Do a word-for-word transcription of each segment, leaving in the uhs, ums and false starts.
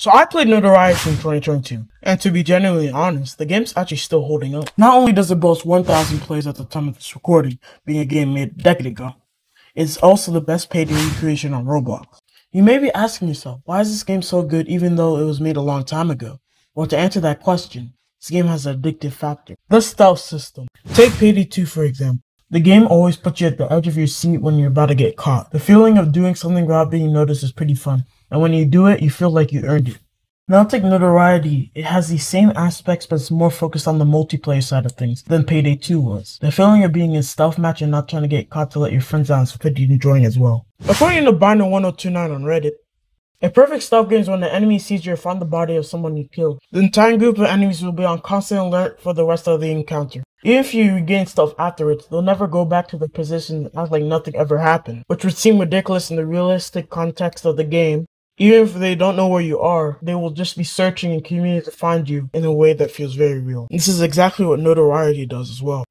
So I played Notoriety in twenty twenty-two, and to be genuinely honest, the game's actually still holding up. Not only does it boast one thousand plays at the time of this recording, being a game made a decade ago, it's also the best Payday recreation on Roblox. You may be asking yourself, why is this game so good even though it was made a long time ago? Well, to answer that question, this game has an addictive factor. The stealth system. Take Payday two for example. The game always puts you at the edge of your seat when you're about to get caught. The feeling of doing something without being noticed is pretty fun, and when you do it, you feel like you earned it. Now take Notoriety. It has the same aspects, but it's more focused on the multiplayer side of things than Payday two was. The feeling of being in stealth match and not trying to get caught to let your friends down is pretty enjoying as well. According to Binder ten twenty-nine on Reddit, a perfect stealth game is when the enemy sees you or find the body of someone you killed. The entire group of enemies will be on constant alert for the rest of the encounter. If you regain stealth afterwards, they'll never go back to their position and act like nothing ever happened, which would seem ridiculous in the realistic context of the game. Even if they don't know where you are, they will just be searching and community to find you in a way that feels very real. This is exactly what Notoriety does as well.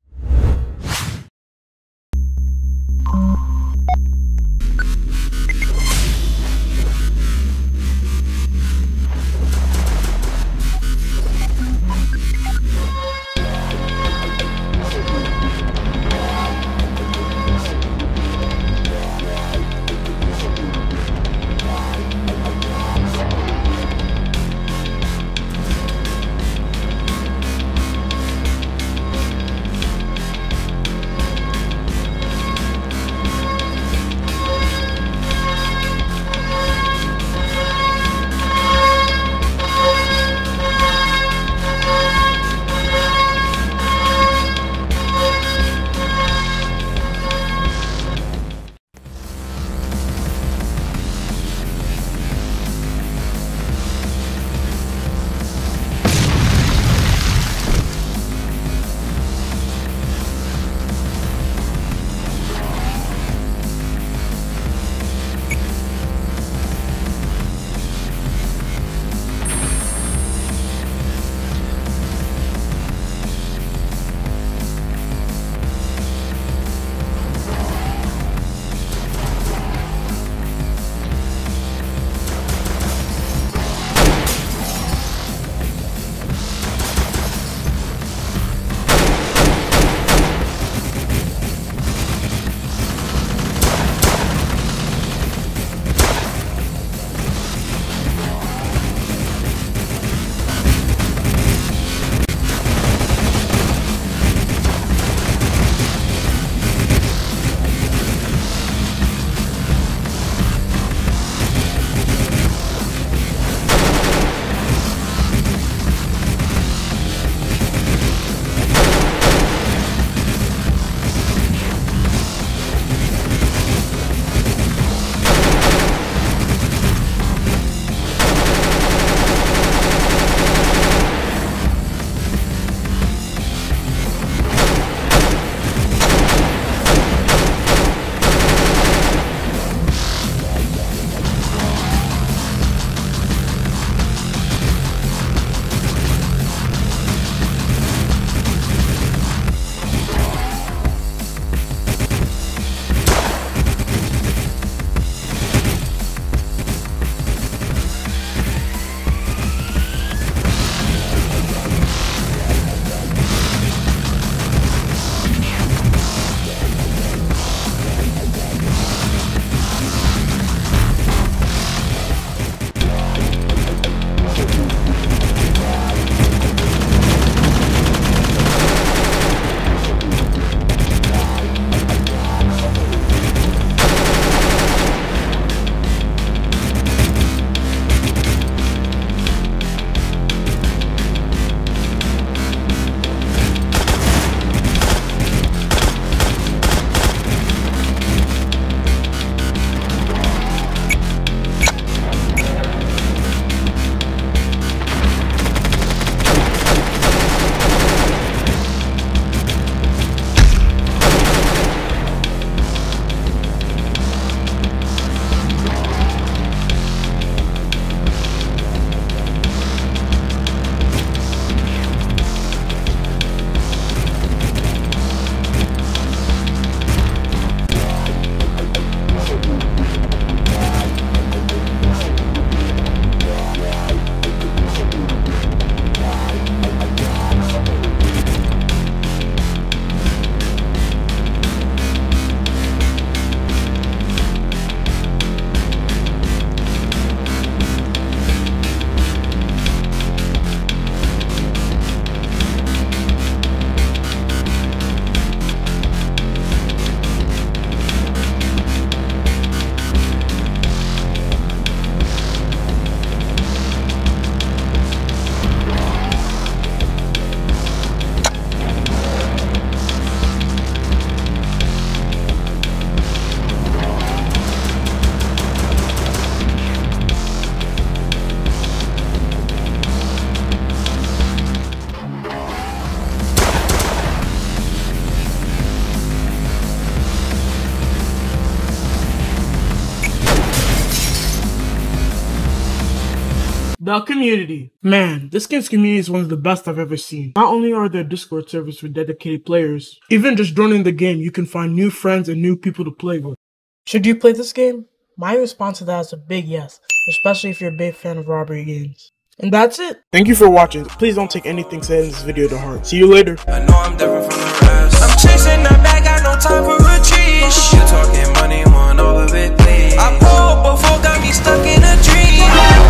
The community. Man, this game's community is one of the best I've ever seen. Not only are there Discord servers for dedicated players, even just joining the game, you can find new friends and new people to play with. Should you play this game? My response to that is a big yes, especially if you're a big fan of robbery games. And that's it. Thank you for watching. Please don't take anything said in this video to heart. See you later. I know I'm different from the rest. I'm chasing that bag, got no time for a cheese. You talking money, want all of it, please. I pulled before, got me stuck in a dream. Yeah.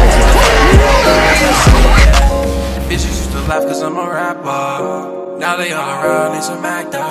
Bitches used to laugh cause I'm a rapper. Now they all around, it's a Mac.